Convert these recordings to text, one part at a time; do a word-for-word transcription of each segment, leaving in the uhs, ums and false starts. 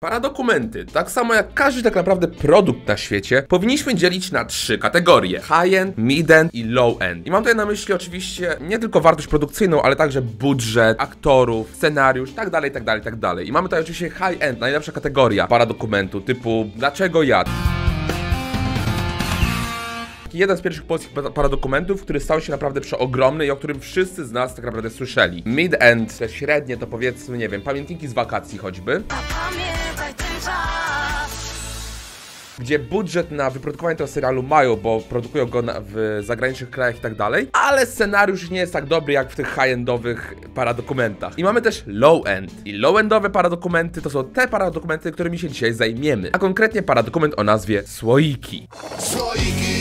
Paradokumenty, tak samo jak każdy tak naprawdę produkt na świecie, powinniśmy dzielić na trzy kategorie: high-end, mid-end i low-end. I mam tutaj na myśli oczywiście nie tylko wartość produkcyjną, ale także budżet, aktorów, scenariusz, tak dalej, tak dalej, tak dalej. I mamy tutaj oczywiście high-end, najlepsza kategoria paradokumentu, typu dlaczego ja... Jeden z pierwszych polskich paradokumentów, który stał się naprawdę przeogromny i o którym wszyscy z nas tak naprawdę słyszeli. Mid-end, te średnie to powiedzmy, nie wiem, pamiętniki z wakacji choćby. Gdzie budżet na wyprodukowanie tego serialu mają, bo produkują go na, w zagranicznych krajach i tak dalej, ale scenariusz nie jest tak dobry jak w tych high-endowych paradokumentach. I mamy też low-end. I low-endowe paradokumenty to są te paradokumenty, którymi się dzisiaj zajmiemy. A konkretnie paradokument o nazwie Słoiki. Słoiki!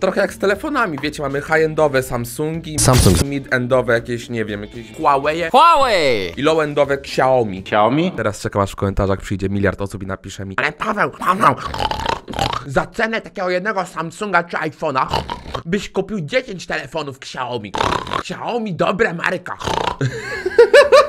Trochę jak z telefonami, wiecie, mamy high-endowe Samsungi, Samsung, mid-endowe jakieś, nie wiem, jakieś Huawei, Huawei i low-endowe Xiaomi. Xiaomi? Teraz czekam, aż w komentarzach przyjdzie miliard osób i napisze mi: ale Paweł, Paweł, za cenę takiego jednego Samsunga czy iPhone'a byś kupił dziesięć telefonów Xiaomi. Xiaomi, dobra marka.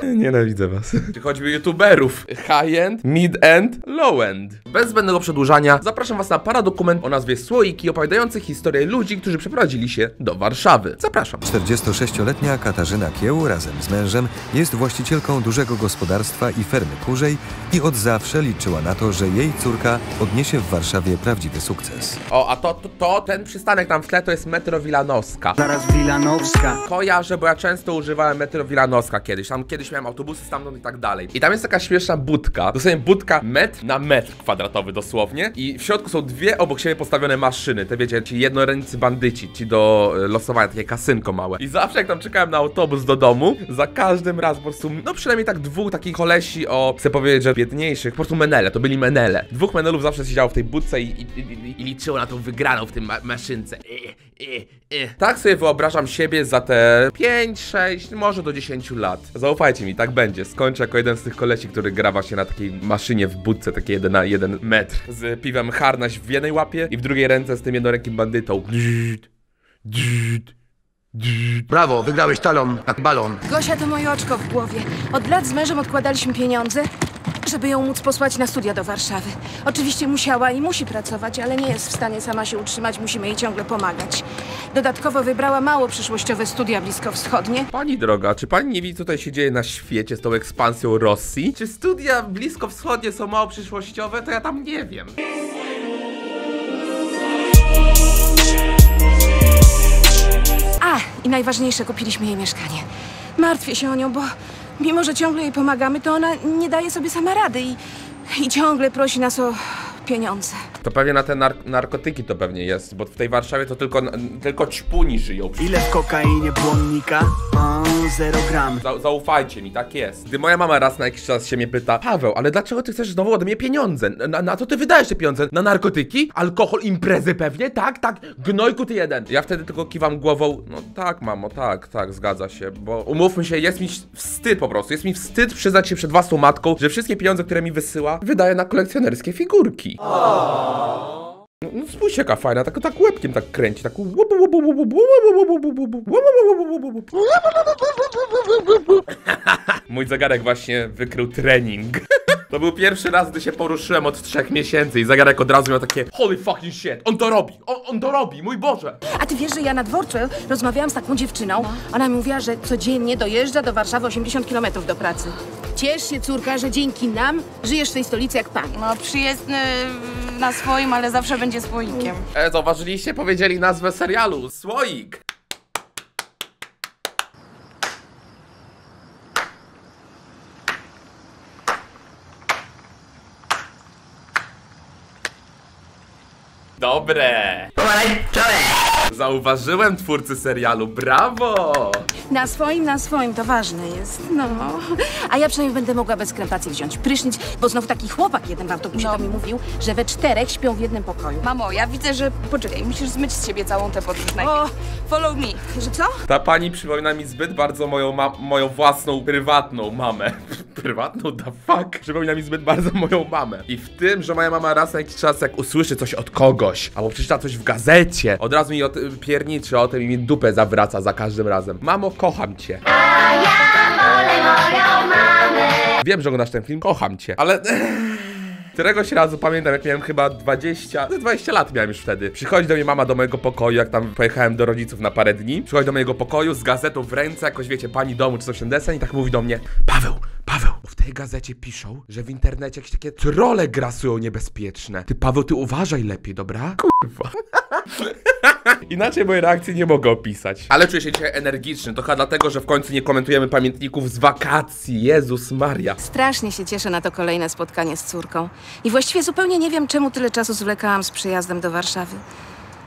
Nienawidzę was. Czy choćby youtuberów. High-end, mid-end, low-end. Bez zbędnego przedłużania zapraszam was na paradokument o nazwie Słoiki, opowiadający historię ludzi, którzy przeprowadzili się do Warszawy. Zapraszam. czterdziestosześcioletnia Katarzyna Kieł razem z mężem jest właścicielką dużego gospodarstwa i fermy kurzej i od zawsze liczyła na to, że jej córka odniesie w Warszawie prawdziwy sukces. O, a to, to, to ten przystanek tam w tle to jest metro Wilanowska. Zaraz Wilanowska. Kojarzę, bo ja często używałem metro Wilanowska kiedyś. Tam kiedyś miałem autobusy stamtąd i tak dalej. I tam jest taka śmieszna budka, dosłownie budka metr na metr kwadratowy dosłownie. I w środku są dwie obok siebie postawione maszyny. Te wiecie, ci jednoręcy bandyci, ci do losowania, takie kasynko małe. I zawsze jak tam czekałem na autobus do domu, za każdym raz po prostu, no przynajmniej tak dwóch takich kolesi, o, chcę powiedzieć, że biedniejszych, po prostu menele, to byli menele. Dwóch menelów zawsze siedziało w tej budce i, i, i, i liczyło na tą wygraną w tym ma maszynce. I, i, i. Tak sobie wyobrażam siebie za te pięć, sześć, może do dziesięciu lat. Zaufajcie mi, tak będzie. Skończę jako jeden z tych kolesi, który gra właśnie na takiej maszynie w budce, takie jeden na jeden metr. Z piwem harnaś w jednej łapie i w drugiej ręce z tym jednorękim bandytą. Brawo, wygrałeś talon, jak balon. Gosia to moje oczko w głowie. Od lat z mężem odkładaliśmy pieniądze, żeby ją móc posłać na studia do Warszawy. Oczywiście musiała i musi pracować, ale nie jest w stanie sama się utrzymać, musimy jej ciągle pomagać. Dodatkowo wybrała mało przyszłościowe studia bliskowschodnie. Pani droga, czy pani nie widzi, co tutaj się dzieje na świecie z tą ekspansją Rosji? Czy studia bliskowschodnie są mało przyszłościowe? To ja tam nie wiem. A, i najważniejsze, kupiliśmy jej mieszkanie. Martwię się o nią, bo... mimo że ciągle jej pomagamy, to ona nie daje sobie sama rady i, i ciągle prosi nas o pieniądze. To pewnie na te nar narkotyki to pewnie jest, bo w tej Warszawie to tylko, tylko czpuni żyją. Ile w kokainie błonnika? O, zero gram. Za zaufajcie mi, tak jest. Gdy moja mama raz na jakiś czas się mnie pyta: Paweł, ale dlaczego ty chcesz znowu ode mnie pieniądze? Na, na co ty wydajesz te pieniądze? Na narkotyki? Alkohol? Imprezy pewnie? Tak, tak, gnojku ty jeden. Ja wtedy tylko kiwam głową: no tak mamo, tak, tak, zgadza się, bo umówmy się, jest mi wstyd po prostu, jest mi wstyd przyznać się przed własną matką, że wszystkie pieniądze, które mi wysyła, wydaje na kolekcjonerskie figurki. No, no spójrz, jaka fajna, tak, tak łebkiem tak kręci, tak. Mój zegarek właśnie wykrył trening. To był pierwszy raz, gdy się poruszyłem od trzech miesięcy i zegarek od razu miał takie: holy fucking shit, on to robi, on, on to robi, mój Boże. A ty wiesz, że ja na dworcu rozmawiałam z taką dziewczyną, ona mi mówiła, że codziennie dojeżdża do Warszawy osiemdziesiąt kilometrów do pracy. Ciesz się, córka, że dzięki nam żyjesz w tej stolicy jak pan. No, przyjezdny na swoim, ale zawsze będzie słoikiem. E, zauważyliście? Powiedzieli nazwę serialu. Słoik. Dobre. Zauważyłem twórcy serialu, brawo! Na swoim, na swoim, to ważne jest, no. A ja przynajmniej będę mogła bez krępacji wziąć prysznic, bo znowu taki chłopak jeden w autobusie no. To mi mówił, że we czterech śpią w jednym pokoju. Mamo, ja widzę, że... poczekaj, musisz zmyć z siebie całą tę podróż najpierw. O, follow me. Że co? Ta pani przypomina mi zbyt bardzo moją ma moją własną, prywatną mamę. Prywatną? The fuck? Przypomina mi zbyt bardzo moją mamę. I w tym, że moja mama raz na jakiś czas, jak usłyszy coś od kogoś, albo przeczyta coś w gazecie, od razu mi o tym pierniczy, o tym i mi dupę zawraca za każdym razem. Mamo, kocham cię. A ja wolę moją mamę. Wiem, że oglądasz ten film, kocham cię, ale... Któregoś razu pamiętam, jak miałem chyba dwadzieścia, dwadzieścia lat miałem już wtedy. Przychodzi do mnie mama do mojego pokoju, jak tam pojechałem do rodziców na parę dni. Przychodzi do mojego pokoju z gazetą w ręce, jakoś wiecie, pani domu czy coś ten desen i tak mówi do mnie: Paweł, Paweł, w tej gazecie piszą, że w internecie jakieś takie trolle grasują niebezpieczne. Ty, Paweł, ty uważaj lepiej, dobra? Kurwa. Inaczej moje reakcje nie mogę opisać. Ale czuję się dzisiaj energiczny, to chyba dlatego, że w końcu nie komentujemy pamiętników z wakacji. Jezus Maria. Strasznie się cieszę na to kolejne spotkanie z córką. I właściwie zupełnie nie wiem, czemu tyle czasu zwlekałam z przyjazdem do Warszawy.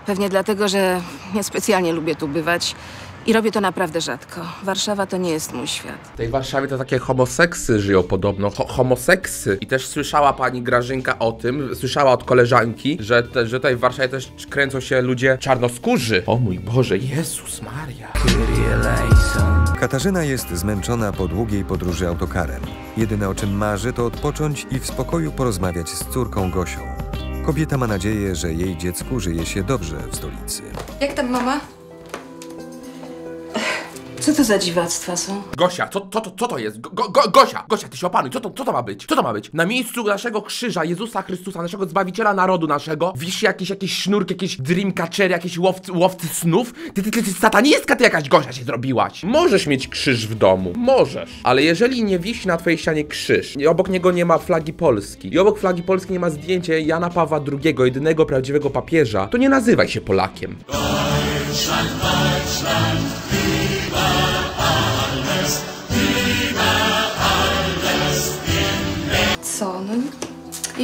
Pewnie dlatego, że niespecjalnie lubię tu bywać i robię to naprawdę rzadko. Warszawa to nie jest mój świat. W tej Warszawie to takie homoseksy żyją podobno. Ho homoseksy. I też słyszała pani Grażynka o tym, słyszała od koleżanki, że, te, że tutaj w Warszawie też kręcą się ludzie czarnoskórzy. O mój Boże, Jezus Maria. Katarzyna jest zmęczona po długiej podróży autokarem. Jedyne, o czym marzy, to odpocząć i w spokoju porozmawiać z córką Gosią. Kobieta ma nadzieję, że jej dziecku żyje się dobrze w stolicy. Jak tam mama? Co to za dziwactwa są? Gosia, co, co, co to jest? Go, go, Gosia, Gosia, ty się opanuj, co to, co to ma być? Co to ma być? Na miejscu naszego krzyża, Jezusa Chrystusa, naszego Zbawiciela narodu naszego, wisi jakiś, jakiś sznurk, jakiś dreamcatcher, jakiś łowcy, łowcy snów? Ty, ty, ty, ty satanistka ty jakaś, Gosia, się zrobiłaś. Możesz mieć krzyż w domu, możesz. Ale jeżeli nie wisi na twojej ścianie krzyż i obok niego nie ma flagi Polski i obok flagi Polski nie ma zdjęcia Jana Pawła drugiego, jedynego prawdziwego papieża, to nie nazywaj się Polakiem. Deutschland, Deutschland. Co? No,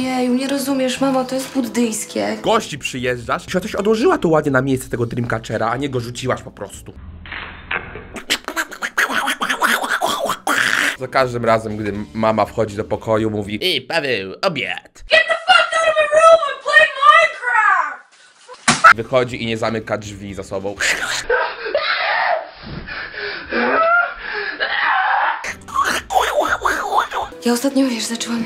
jeju, nie rozumiesz, mamo, to jest buddyjskie. Gości przyjeżdżasz? Ktoś odłożyła to ładnie na miejsce tego dreamcatchera, a nie go rzuciłaś po prostu. Za każdym razem, gdy mama wchodzi do pokoju, mówi: Ej, Paweł, obiad! Wychodzi i nie zamyka drzwi za sobą. Ja ostatnio, wiesz, zaczęłam yy,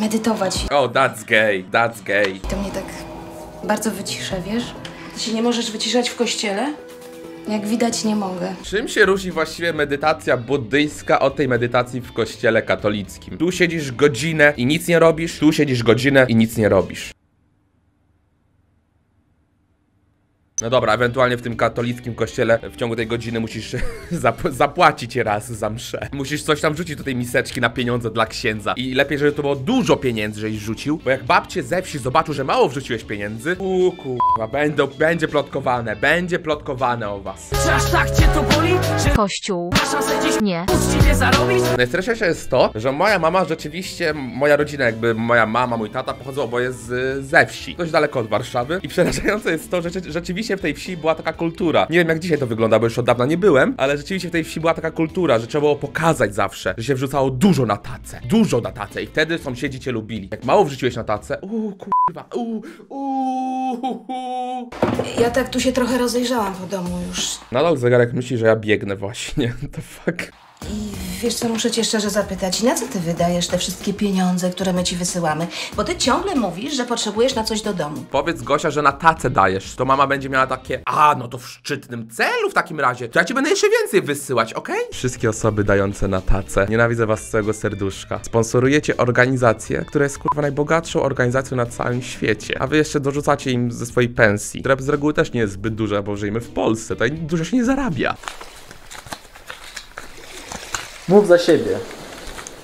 medytować. O, oh, that's gay, that's gay. To mnie tak bardzo wycisza, wiesz? Ty się nie możesz wyciszać w kościele? Jak widać, nie mogę. Czym się różni właściwie medytacja buddyjska od tej medytacji w kościele katolickim? Tu siedzisz godzinę i nic nie robisz, tu siedzisz godzinę i nic nie robisz. No dobra, ewentualnie w tym katolickim kościele w ciągu tej godziny musisz zap zapłacić raz za mszę. Musisz coś tam rzucić do tej miseczki na pieniądze dla księdza. I lepiej, żeby to było dużo pieniędzy, żeś rzucił. Bo jak babcie ze wsi zobaczył, że mało wrzuciłeś pieniędzy, u kurwa, będą, będzie plotkowane, będzie plotkowane o was. Czy aż tak cię to boli, że kościół dziś nie uczciwie zarobić? Najstraszniejsze jest to, że moja mama rzeczywiście, moja rodzina, jakby moja mama, mój tata pochodzą oboje z, ze wsi. Dość daleko od Warszawy. I przerażające jest to, że rzeczywiście w tej wsi była taka kultura. Nie wiem, jak dzisiaj to wygląda, bo już od dawna nie byłem, ale rzeczywiście w tej wsi była taka kultura, że trzeba było pokazać zawsze, że się wrzucało dużo na tacę. Dużo na tacę i wtedy sąsiedzi cię lubili. Jak mało wrzuciłeś na tacę, uuu kurwa, uuu, uuu. Ja tak tu się trochę rozejrzałam po domu już. Nadal zegarek myśli, że ja biegnę właśnie, to fuck. I wiesz co, muszę cię szczerze zapytać, na co ty wydajesz te wszystkie pieniądze, które my ci wysyłamy? Bo ty ciągle mówisz, że potrzebujesz na coś do domu. Powiedz, Gosia, że na tacę dajesz, to mama będzie miała takie: a, no to w szczytnym celu w takim razie, to ja ci będę jeszcze więcej wysyłać, okej? Okay? Wszystkie osoby dające na tacę, nienawidzę was z całego serduszka. Sponsorujecie organizację, która jest kurwa najbogatszą organizacją na całym świecie, a wy jeszcze dorzucacie im ze swojej pensji, która z reguły też nie jest zbyt duża, bo żyjemy w Polsce, tutaj dużo się nie zarabia. Mów za siebie.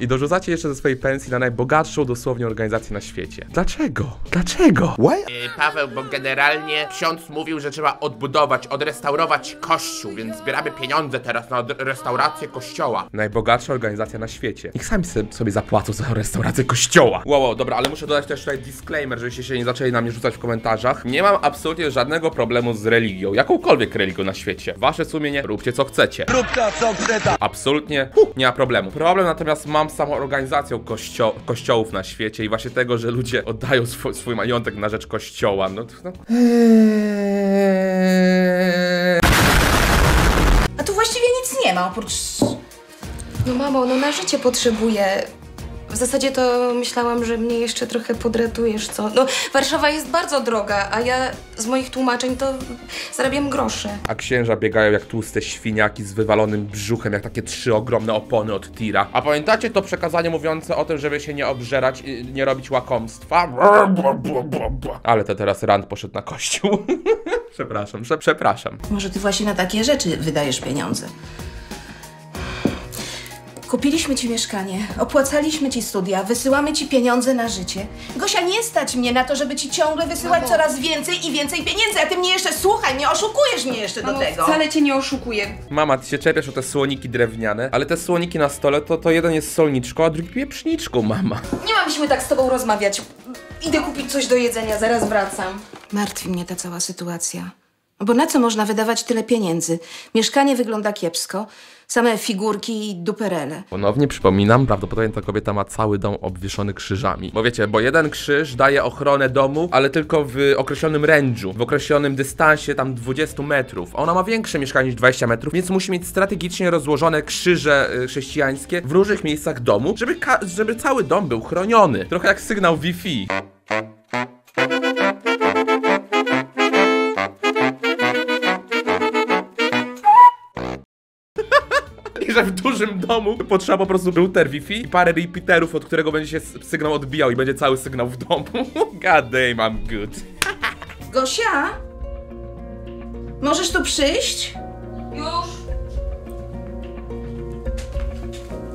I dorzucacie jeszcze ze swojej pensji na najbogatszą dosłownie organizację na świecie. Dlaczego? Dlaczego? Why? Yy, Paweł, bo generalnie ksiądz mówił, że trzeba odbudować, odrestaurować kościół, więc zbieramy pieniądze teraz na restaurację kościoła. Najbogatsza organizacja na świecie. Niech sami sobie zapłacą za restaurację kościoła. Wow, wow, dobra, ale muszę dodać też tutaj disclaimer, żebyście się nie zaczęli na mnie rzucać w komentarzach. Nie mam absolutnie żadnego problemu z religią, jakąkolwiek religią na świecie. Wasze sumienie, róbcie co chcecie. Róbcie co chcecie. Absolutnie huh, nie ma problemu. Problem natomiast mam z samą organizacją kościo kościołów na świecie i właśnie tego, że ludzie oddają sw swój majątek na rzecz kościoła. No, no. A tu właściwie nic nie ma oprócz... No mamo, no na życie potrzebuję zasadzie to myślałam, że mnie jeszcze trochę podratujesz, co? No, Warszawa jest bardzo droga, a ja z moich tłumaczeń to zarabiam grosze. A księża biegają jak tłuste świniaki z wywalonym brzuchem, jak takie trzy ogromne opony od tira. A pamiętacie to przekazanie mówiące o tym, żeby się nie obżerać i nie robić łakomstwa? Ale to teraz rant poszedł na kościół. Przepraszam, prze przepraszam. Może ty właśnie na takie rzeczy wydajesz pieniądze? Kupiliśmy ci mieszkanie, opłacaliśmy ci studia, wysyłamy ci pieniądze na życie. Gosia, nie stać mnie na to, żeby ci ciągle wysyłać Mamo. coraz więcej i więcej pieniędzy, a ty mnie jeszcze słuchaj, nie oszukujesz mnie jeszcze Mamo, do tego. Wcale cię nie oszukuję. Mama, ty się czepiasz o te słoniki drewniane, ale te słoniki na stole to, to jeden jest solniczką, a drugi pieprzniczką, mama. Nie mogliśmy tak z tobą rozmawiać. Idę kupić coś do jedzenia, zaraz wracam. Martwi mnie ta cała sytuacja. Bo na co można wydawać tyle pieniędzy? Mieszkanie wygląda kiepsko, same figurki i duperele. Ponownie przypominam, prawdopodobnie ta kobieta ma cały dom obwieszony krzyżami. Bo wiecie, bo jeden krzyż daje ochronę domu, ale tylko w określonym rędżu, w określonym dystansie tam dwudziestu metrów. Ona ma większe mieszkanie niż dwadzieścia metrów, więc musi mieć strategicznie rozłożone krzyże chrześcijańskie w różnych miejscach domu, żeby, żeby cały dom był chroniony. Trochę jak sygnał Wi-Fi. W dużym domu potrzeba po prostu router Wi-Fi i parę repeaterów, od którego będzie się sygnał odbijał i będzie cały sygnał w domu. God damn, I'm good. Gosia? Możesz tu przyjść? Już.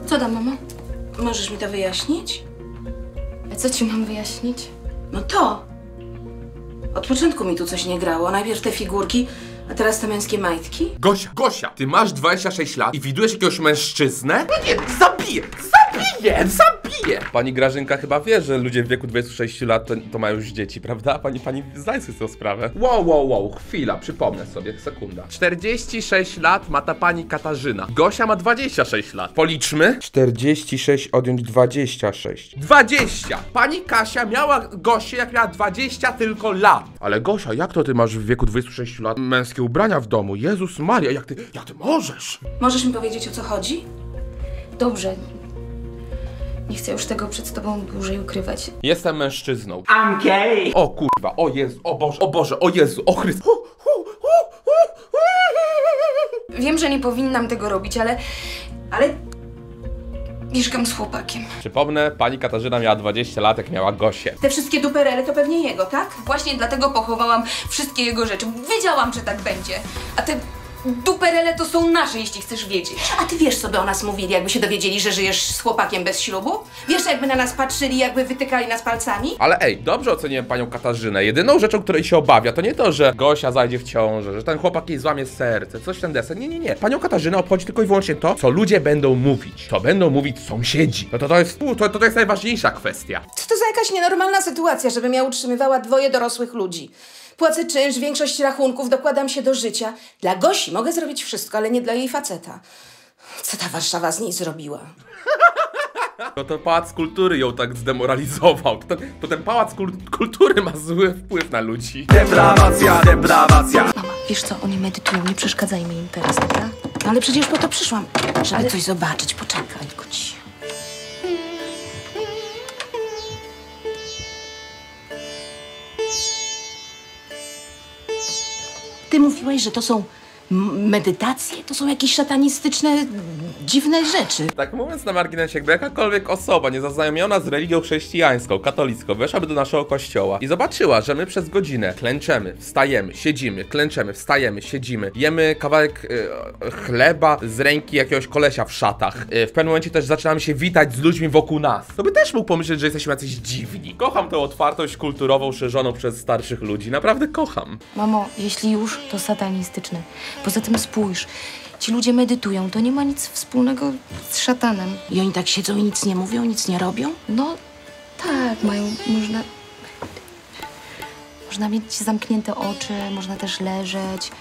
Co tam, mamo? Możesz mi to wyjaśnić? A co ci mam wyjaśnić? No to. Od początku mi tu coś nie grało. Najpierw te figurki. A teraz te męskie majtki? Gosia, Gosia, ty masz dwadzieścia sześć lat i widujesz jakiegoś mężczyznę? No nie, zabiję, zabiję, zabiję! Pani Grażynka chyba wie, że ludzie w wieku dwudziestu sześciu lat to, to mają już dzieci, prawda? Pani, pani zdaj sobie tę sprawę. Wow, wow, wow, chwila, przypomnę sobie, sekunda. czterdzieści sześć lat ma ta pani Katarzyna. Gosia ma dwadzieścia sześć lat. Policzmy. czterdzieści sześć odjąć dwadzieścia sześć. dwadzieścia! Pani Kasia miała Gosię, jak miała dwadzieścia tylko lat. Ale Gosia, jak to ty masz w wieku dwudziestu sześciu lat męskie ubrania w domu? Jezus Maria, jak ty, jak ty możesz? Możesz mi powiedzieć, o co chodzi? Dobrze. Nie chcę już tego przed tobą dłużej ukrywać. Jestem mężczyzną. I'm gay! O kurwa, o Jezu, o Boże, o Boże, o Jezu, o Chryst... Wiem, że nie powinnam tego robić, ale... ale... mieszkam z chłopakiem. Przypomnę, pani Katarzyna miała dwadzieścia lat, jak miała Gosię. Te wszystkie duperele to pewnie jego, tak? Właśnie dlatego pochowałam wszystkie jego rzeczy. Wiedziałam, że tak będzie. A te duperele to są nasze, jeśli chcesz wiedzieć. A ty wiesz, co by o nas mówili, jakby się dowiedzieli, że żyjesz z chłopakiem bez ślubu? Wiesz, jakby na nas patrzyli, jakby wytykali nas palcami? Ale ej, dobrze oceniłem panią Katarzynę. Jedyną rzeczą, której się obawia, to nie to, że Gosia zajdzie w ciążę, że ten chłopak jej złamie serce, coś w ten deser. Nie, nie, nie. Panią Katarzynę obchodzi tylko i wyłącznie to, co ludzie będą mówić. To będą mówić sąsiedzi. No to to jest, to, to jest najważniejsza kwestia. Co to za jakaś nienormalna sytuacja, żebym ja utrzymywała dwoje dorosłych ludzi? Płacę czynsz, większość rachunków, dokładam się do życia. Dla Gosi mogę zrobić wszystko, ale nie dla jej faceta. Co ta Warszawa z niej zrobiła? No to Pałac Kultury ją tak zdemoralizował. To ten, to ten Pałac Kultury ma zły wpływ na ludzi. Deprawacja, deprawacja. Mama, wiesz co, oni medytują, nie przeszkadzajmy im teraz, prawda? No ale przecież po to przyszłam, żeby ale... coś zobaczyć. Poczekaj, tylko ci. Ty mówiłeś, że to są medytacje? To są jakieś szatanistyczne, dziwne rzeczy. Tak mówiąc na marginesie, jakby jakakolwiek osoba niezaznajomiona z religią chrześcijańską, katolicką, weszłaby do naszego kościoła i zobaczyła, że my przez godzinę klęczemy, wstajemy, siedzimy, klęczemy, wstajemy, siedzimy, jemy kawałek y, chleba z ręki jakiegoś kolesia w szatach. Y, w pewnym momencie też zaczynamy się witać z ludźmi wokół nas. To by też mógł pomyśleć, że jesteśmy jacyś dziwni. Kocham tę otwartość kulturową szerzoną przez starszych ludzi. Naprawdę kocham. Mamo, jeśli już, to satanistyczne. Poza tym spójrz, ci ludzie medytują, to nie ma nic wspólnego z szatanem. I oni tak siedzą i nic nie mówią, nic nie robią? No tak, mają, można... Można mieć zamknięte oczy, można też leżeć.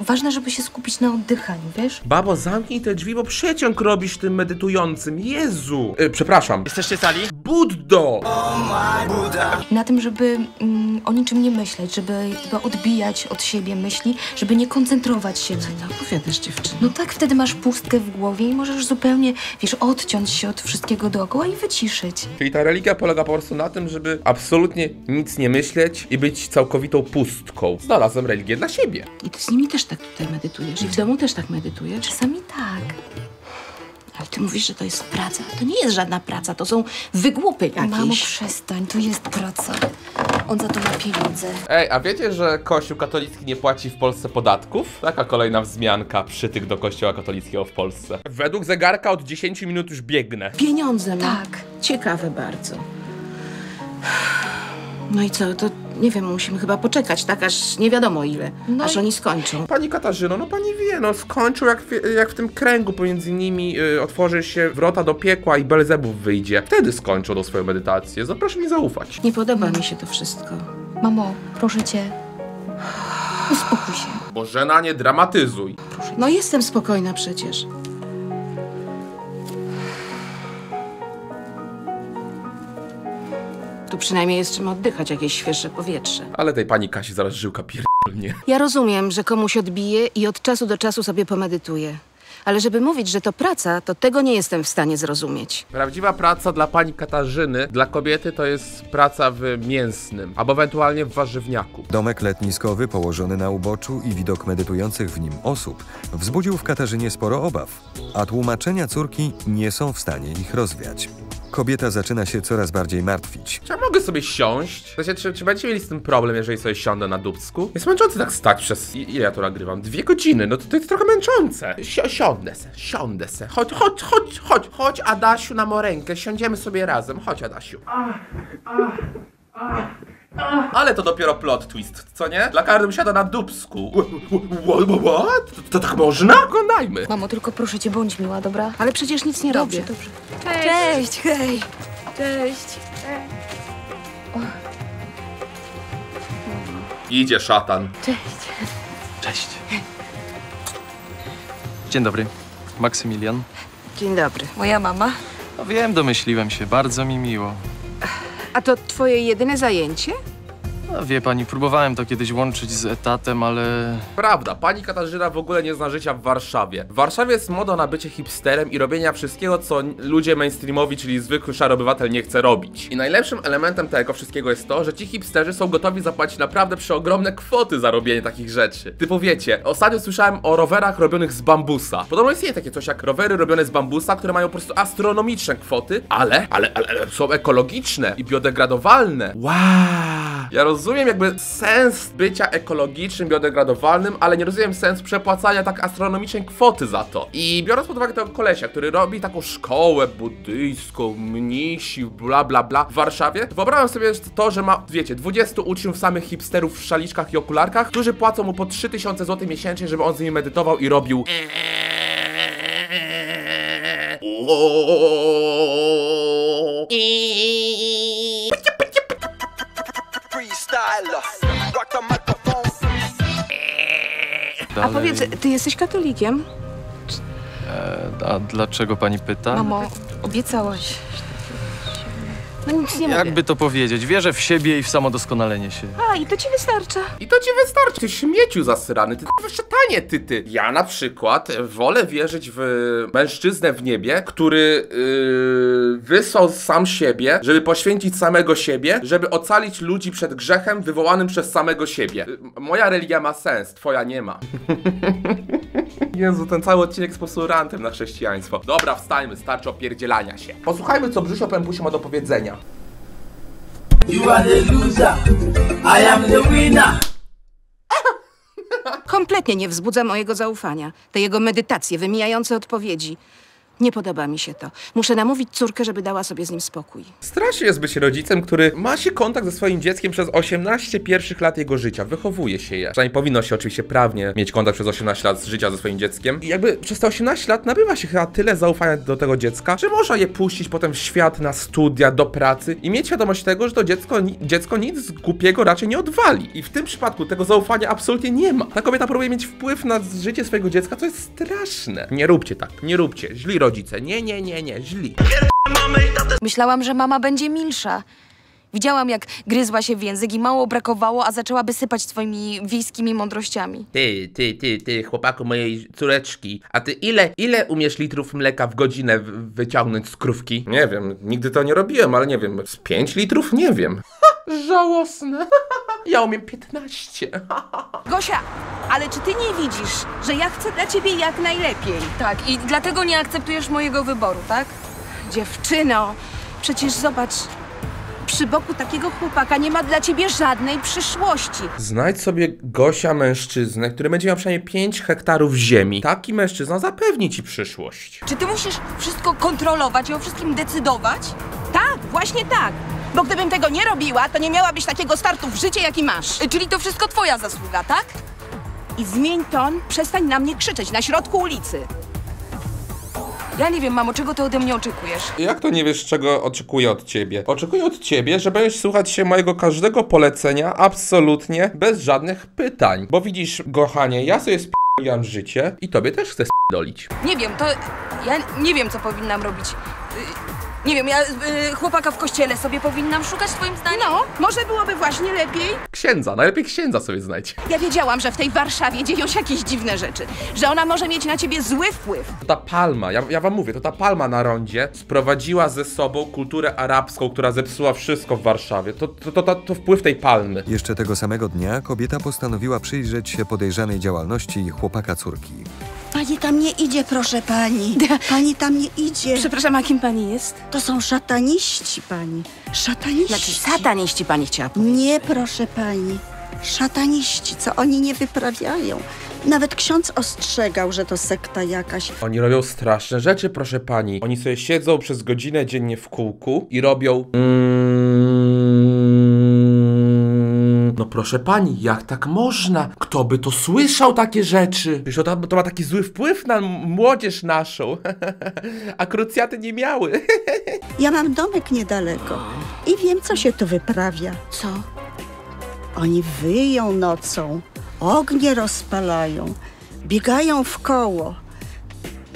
Ważne, żeby się skupić na oddychaniu, wiesz? Babo, zamknij te drzwi, bo przeciąg robisz tym medytującym, Jezu! Yy, przepraszam. Jesteście sali? Buddo! Na tym, żeby mm, o niczym nie myśleć, żeby chyba odbijać od siebie myśli, żeby nie koncentrować się na nich. Opowiadasz, dziewczyno. No tak, wtedy masz pustkę w głowie i możesz zupełnie, wiesz, odciąć się od wszystkiego dookoła i wyciszyć. Czyli ta religia polega po prostu na tym, żeby absolutnie nic nie myśleć i być całkowitą pustką. Znalazłem religię dla siebie. I ty z nimi też tak tutaj medytujesz? I w domu też tak medytujesz? Czasami tak. Ale ty mówisz, że to jest praca. To nie jest żadna praca, to są wygłupy jakieś. Mamo, przestań, to jest praca. On za to ma pieniądze. Ej, a wiecie, że Kościół katolicki nie płaci w Polsce podatków? Taka kolejna wzmianka przytyk do Kościoła katolickiego w Polsce. Według zegarka od dziesięciu minut już biegnę. Pieniądze ma. Tak. Ciekawe bardzo. No i co, to nie wiem, musimy chyba poczekać, tak, aż nie wiadomo ile, no aż i... oni skończą. Pani Katarzyno, no pani wie, no skończył jak w, jak w tym kręgu pomiędzy nimi yy, otworzy się wrota do piekła i Belzebub wyjdzie. Wtedy skończą tą swoją medytację, zapraszam mi zaufać. Nie podoba hmm. mi się to wszystko. Mamo, proszę cię, uspokój się. Bożena, nie dramatyzuj. Proszę. No jestem spokojna przecież. Tu przynajmniej jest czym oddychać, jakieś świeże powietrze. Ale tej pani Kasi zaraz żyłka pierdolnie. Ja rozumiem, że komuś odbije i od czasu do czasu sobie pomedytuje. Ale żeby mówić, że to praca, to tego nie jestem w stanie zrozumieć. Prawdziwa praca dla pani Katarzyny, dla kobiety to jest praca w mięsnym, albo ewentualnie w warzywniaku. Domek letniskowy położony na uboczu i widok medytujących w nim osób wzbudził w Katarzynie sporo obaw, a tłumaczenia córki nie są w stanie ich rozwiać. Kobieta zaczyna się coraz bardziej martwić. Czy ja mogę sobie siąść? Znaczy, czy, czy będziecie mieli z tym problem, jeżeli sobie siądę na dupsku? Jest męczące tak stać przez... Ile ja to nagrywam? Dwie godziny, no to, to jest trochę męczące. Si siądę se, siądę se. Chodź, chodź, chodź, chodź, chodź Adasiu na morenkę, siądziemy sobie razem. Chodź Adasiu. Ale to dopiero plot twist, co nie? Dla każdym siada na dupsku. What? To, to tak można? Oglądajmy. Mamo, tylko proszę cię, bądź miła, dobra? Ale przecież nic nie robię. Dobrze, dobrze. Cześć. Cześć, hej. Cześć. Cześć. O. Idzie szatan. Cześć. Cześć. Dzień dobry. Maksymilian. Dzień dobry. Moja mama. No wiem, domyśliłem się. Bardzo mi miło. A to twoje jedyne zajęcie? No wie pani, próbowałem to kiedyś łączyć z etatem, ale... Prawda, pani Katarzyna w ogóle nie zna życia w Warszawie. W Warszawie jest moda na bycie hipsterem i robienia wszystkiego, co ludzie mainstreamowi, czyli zwykły szary obywatel, nie chce robić. I najlepszym elementem tego wszystkiego jest to, że ci hipsterzy są gotowi zapłacić naprawdę przeogromne kwoty za robienie takich rzeczy. Typu wiecie, ostatnio słyszałem o rowerach robionych z bambusa. Podobno istnieje takie coś jak rowery robione z bambusa, które mają po prostu astronomiczne kwoty, ale, ale, ale, ale są ekologiczne i biodegradowalne. Wow! Ja rozumiem Rozumiem jakby sens bycia ekologicznym, biodegradowalnym, ale nie rozumiem sens przepłacania tak astronomicznej kwoty za to. I biorąc pod uwagę tego kolesia, który robi taką szkołę buddyjską, mnisi, bla bla bla w Warszawie, wyobrażam sobie to, że ma, wiecie, dwudziestu uczniów samych hipsterów w szaliczkach i okularkach, którzy płacą mu po trzy tysiące złotych miesięcznie, żeby on z nimi medytował i robił... A powiedz, ty jesteś katolikiem? E, a dlaczego pani pyta? Mamo, obiecałaś. No nic nie Jakby to powiedzieć, wierzę w siebie i w samodoskonalenie się. A, i to ci wystarcza. I to ci wystarcza. Ty śmieciu zasrany, ty wyszatanie, ty, ty. Ja na przykład wolę wierzyć w mężczyznę w niebie, który yy, wysłał sam siebie, żeby poświęcić samego siebie, żeby ocalić ludzi przed grzechem wywołanym przez samego siebie. Yy, moja religia ma sens, twoja nie ma. Jezu, ten cały odcinek z posurantem na chrześcijaństwo. Dobra, wstańmy, starczy opierdzielania się. Posłuchajmy, co Brzysio Pępusi ma do powiedzenia. You are the loser. I am the winner. Kompletnie nie wzbudza mojego zaufania. Te jego medytacje, wymijające odpowiedzi. Nie podoba mi się to. Muszę namówić córkę, żeby dała sobie z nim spokój. Strasznie jest być rodzicem, który ma się kontakt ze swoim dzieckiem przez osiemnaście pierwszych lat jego życia. Wychowuje się je. Przynajmniej powinno się oczywiście prawnie mieć kontakt przez osiemnaście lat życia ze swoim dzieckiem. I jakby przez te osiemnaście lat nabywa się chyba tyle zaufania do tego dziecka, że można je puścić potem w świat, na studia, do pracy i mieć świadomość tego, że to dziecko, dziecko nic głupiego raczej nie odwali. I w tym przypadku tego zaufania absolutnie nie ma. Ta kobieta próbuje mieć wpływ na życie swojego dziecka, co jest straszne. Nie róbcie tak, nie róbcie. Źli rodzice. Nie, nie, nie, nie, źli. Mamy tatę Myślałam, że mama będzie milsza. Widziałam, jak gryzła się w język i mało brakowało, a zaczęłaby sypać swoimi wiejskimi mądrościami. Ty, ty, ty, ty, chłopaku mojej córeczki. A ty ile, ile umiesz litrów mleka w godzinę wyciągnąć z krówki? Nie wiem, nigdy to nie robiłem, ale nie wiem, z pięć litrów? Nie wiem. Żałosne. Ja umiem piętnaście. Gosia, ale czy ty nie widzisz, że ja chcę dla ciebie jak najlepiej? Tak, i dlatego nie akceptujesz mojego wyboru, tak? Dziewczyno, przecież zobacz... Przy boku takiego chłopaka nie ma dla ciebie żadnej przyszłości. Znajdź sobie, Gosia, mężczyznę, który będzie miał przynajmniej pięć hektarów ziemi. Taki mężczyzna zapewni ci przyszłość. Czy ty musisz wszystko kontrolować i o wszystkim decydować? Tak, właśnie tak. Bo gdybym tego nie robiła, to nie miałabyś takiego startu w życie, jaki masz. Czyli to wszystko twoja zasługa, tak? I zmień ton, przestań na mnie krzyczeć na środku ulicy. Ja nie wiem, mamo, czego ty ode mnie oczekujesz? Jak to nie wiesz, czego oczekuję od ciebie? Oczekuję od ciebie, że będziesz słuchać się mojego każdego polecenia absolutnie bez żadnych pytań. Bo widzisz, kochanie, ja sobie sp***am życie i tobie też chcę sp***dolić. Nie wiem, to... ja nie wiem, co powinnam robić. Nie wiem, ja y, chłopaka w kościele sobie powinnam szukać, twoim zdaniem? No, może byłoby właśnie lepiej. Księdza, najlepiej księdza sobie znajdź. Ja wiedziałam, że w tej Warszawie dzieją się jakieś dziwne rzeczy, że ona może mieć na ciebie zły wpływ. Ta palma, ja, ja wam mówię, to ta palma na rondzie sprowadziła ze sobą kulturę arabską, która zepsuła wszystko w Warszawie. To, to, to, to, to wpływ tej palmy. Jeszcze tego samego dnia kobieta postanowiła przyjrzeć się podejrzanej działalności chłopaka córki. Pani tam nie idzie, proszę pani. Pani tam nie idzie. Przepraszam, a kim pani jest? To są szataniści, pani. Szataniści. Znaczy sataniści, pani chciała powiedzieć. Nie, proszę pani. Szataniści, co oni nie wyprawiają. Nawet ksiądz ostrzegał, że to sekta jakaś. Oni robią straszne rzeczy, proszę pani. Oni sobie siedzą przez godzinę dziennie w kółku i robią... No proszę pani, jak tak można? Kto by to słyszał, takie rzeczy? Przecież to, to ma taki zły wpływ na młodzież naszą. A krucjaty nie miały. Ja mam domek niedaleko i wiem, co się tu wyprawia. Co? Oni wyją nocą, ognie rozpalają, biegają w koło.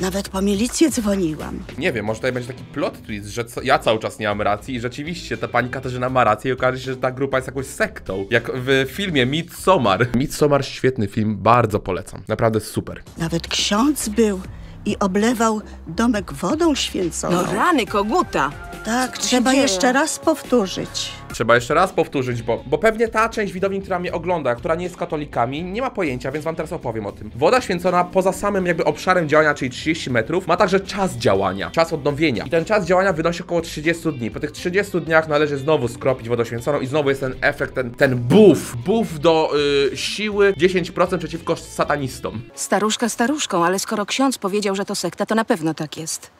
Nawet po milicję dzwoniłam. Nie wiem, może tutaj będzie taki plot twist, że co, ja cały czas nie mam racji i rzeczywiście ta pani Katarzyna ma rację i okaże się, że ta grupa jest jakąś sektą. Jak w filmie Midsommar. Midsommar, świetny film, bardzo polecam. Naprawdę super. Nawet ksiądz był i oblewał domek wodą święconą. No rany koguta. Tak, trzeba jeszcze raz powtórzyć. Trzeba jeszcze raz powtórzyć, bo, bo pewnie ta część widowni, która mnie ogląda, która nie jest katolikami, nie ma pojęcia, więc wam teraz opowiem o tym. Woda święcona poza samym jakby obszarem działania, czyli trzydzieści metrów, ma także czas działania, czas odnowienia. I ten czas działania wynosi około trzydziestu dni. Po tych trzydziestu dniach należy znowu skropić wodą święconą i znowu jest ten efekt, ten, ten buf, buf do yy, siły dziesięć procent przeciwko satanistom. Staruszka staruszką, ale skoro ksiądz powiedział, że to sekta, to na pewno tak jest.